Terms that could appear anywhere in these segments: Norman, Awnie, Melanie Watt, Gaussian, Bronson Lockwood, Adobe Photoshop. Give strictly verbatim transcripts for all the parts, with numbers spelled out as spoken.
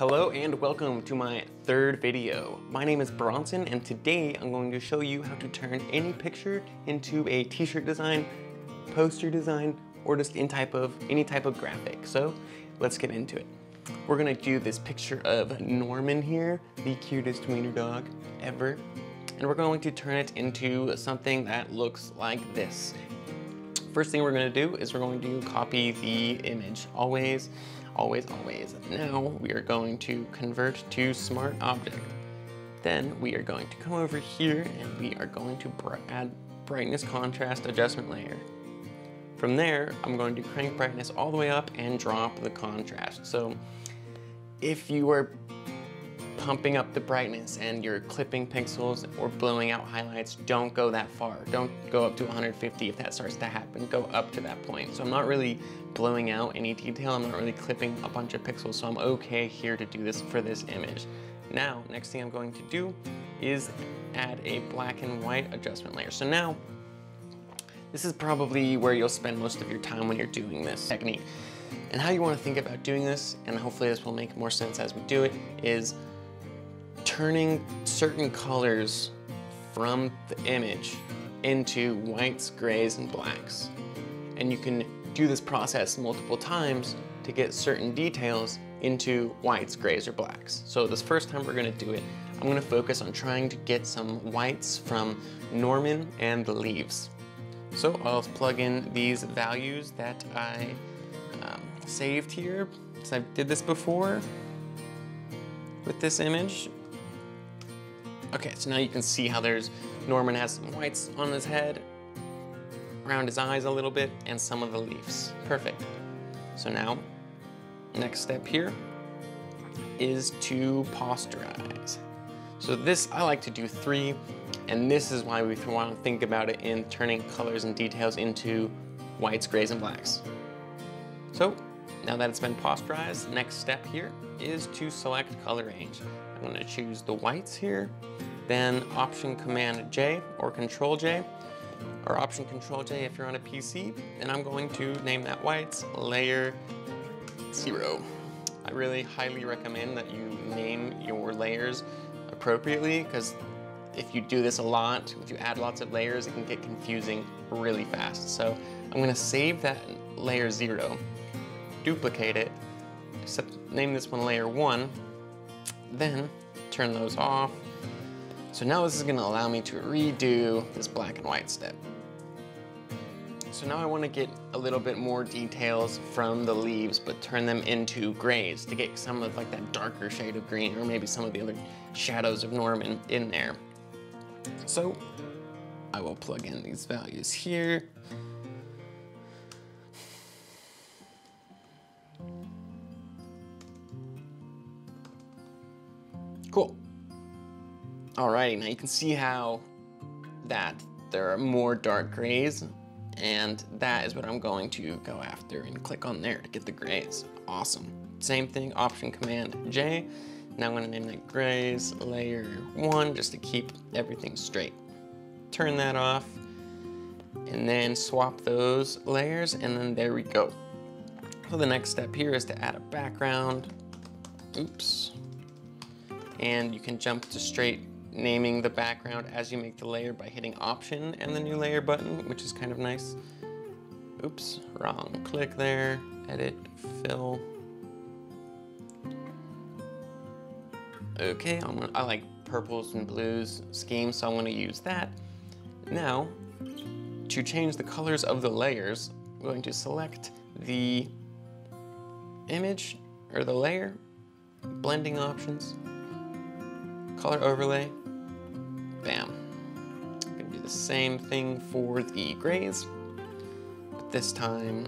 Hello and welcome to my third video. My name is Bronson and today I'm going to show you how to turn any picture into a t-shirt design, poster design, or just in type of, any type of graphic. So let's get into it. We're gonna do this picture of Norman here, the cutest wiener dog ever. And we're going to turn it into something that looks like this. First thing we're gonna do is we're going to copy the image always. Always, always. Now we are going to convert to smart object. Then we are going to come over here and we are going to add brightness contrast adjustment layer. From there, I'm going to crank brightness all the way up and drop the contrast. So if you are pumping up the brightness and you're clipping pixels or blowing out highlights, don't go that far. Don't go up to one hundred fifty if that starts to happen. Go up to that point. So I'm not really blowing out any detail. I'm not really clipping a bunch of pixels, so I'm okay here to do this for this image. Now, next thing I'm going to do is add a black and white adjustment layer. So now, this is probably where you'll spend most of your time when you're doing this technique. And how you want to think about doing this, and hopefully this will make more sense as we do it, is turning certain colors from the image into whites, grays, and blacks. And you can do this process multiple times to get certain details into whites, grays, or blacks. So this first time we're gonna do it, I'm gonna focus on trying to get some whites from Norman and the leaves. So I'll plug in these values that I um, saved here, because I did this before with this image. Okay, so now you can see how there's, Norman has some whites on his head, around his eyes a little bit, and some of the leaves. Perfect. So now, next step here is to posterize. So this, I like to do three, and this is why we want to think about it in turning colors and details into whites, grays, and blacks. So now that it's been posterized, next step here is to select color range. I'm going to choose the whites here, then Option Command J or Control J, or Option Control J if you're on a P C, and I'm going to name that whites layer zero. I really highly recommend that you name your layers appropriately, because if you do this a lot, if you add lots of layers, it can get confusing really fast. So I'm going to save that layer zero, duplicate it, except name this one layer one, then turn those off. So now this is gonna allow me to redo this black and white step. So now I wanna get a little bit more details from the leaves, but turn them into grays to get some of like that darker shade of green, or maybe some of the other shadows of Norman in there. So I will plug in these values here. Cool. Alrighty, now you can see how that there are more dark grays, and that is what I'm going to go after and click on there to get the grays. Awesome. Same thing, Option Command J. Now I'm going to name that grays layer one just to keep everything straight. Turn that off and then swap those layers, and then there we go. So the next step here is to add a background. Oops. And you can jump to straight naming the background as you make the layer by hitting Option and the New Layer button, which is kind of nice. Oops, wrong click there, edit, fill. Okay, I'm gonna, I like purples and blues scheme, so I'm gonna use that. Now, to change the colors of the layers, I'm going to select the image or the layer, blending options, color overlay, bam. I'm gonna do the same thing for the grays, but this time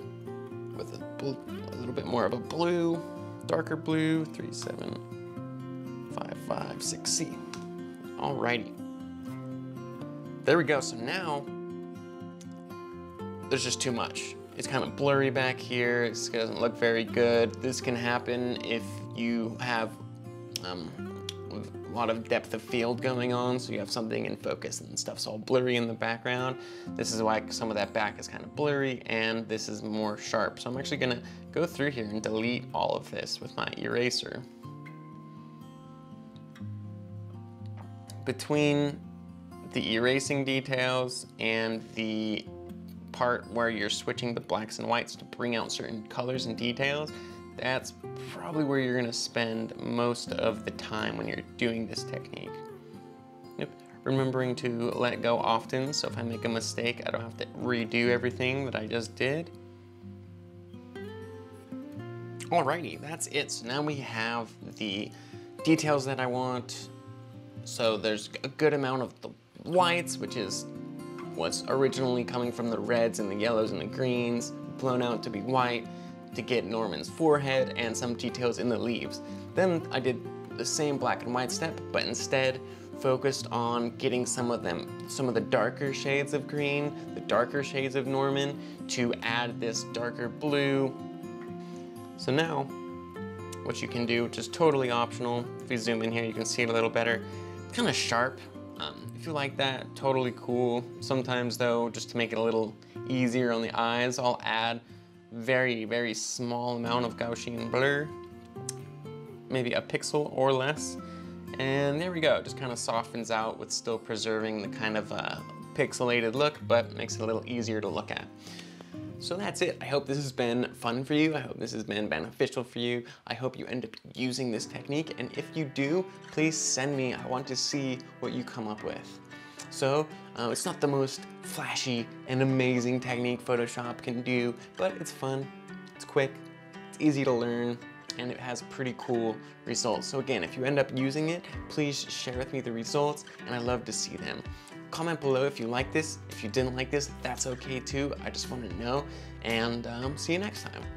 with a, a little bit more of a blue, darker blue, three seven five five six C. Alrighty. There we go. So now there's just too much. It's kind of blurry back here. It doesn't look very good. This can happen if you have um, a lot of depth of field going on, so you have something in focus and stuff's all blurry in the background. This is why some of that back is kind of blurry and this is more sharp. So I'm actually gonna go through here and delete all of this with my eraser. between the erasing details and the part where you're switching the blacks and whites to bring out certain colors and details, that's probably where you're gonna spend most of the time when you're doing this technique. Yep. Remembering to let go often, so if I make a mistake, I don't have to redo everything that I just did. Alrighty, that's it. So now we have the details that I want. So there's a good amount of the whites, which is what's originally coming from the reds and the yellows and the greens, blown out to be white, to get Norman's forehead and some details in the leaves. Then I did the same black and white step, but instead focused on getting some of them, some of the darker shades of green, the darker shades of Norman, to add this darker blue. So now, what you can do, which is totally optional, if you zoom in here, you can see it a little better, kind of sharp. Um, if you like that, totally cool. Sometimes though, just to make it a little easier on the eyes, I'll add very, very small amount of Gaussian blur, maybe a pixel or less. And there we go, just kind of softens out with still preserving the kind of uh, pixelated look, but makes it a little easier to look at. So that's it. I hope this has been fun for you. I hope this has been beneficial for you. I hope you end up using this technique. And if you do, please send me. I want to see what you come up with. So uh, it's not the most flashy and amazing technique Photoshop can do, but it's fun, it's quick, it's easy to learn, and it has pretty cool results. So again, if you end up using it, please share with me the results, and I love to see them. Comment below if you like this. If you didn't like this, that's okay too. I just want to know, and um, see you next time.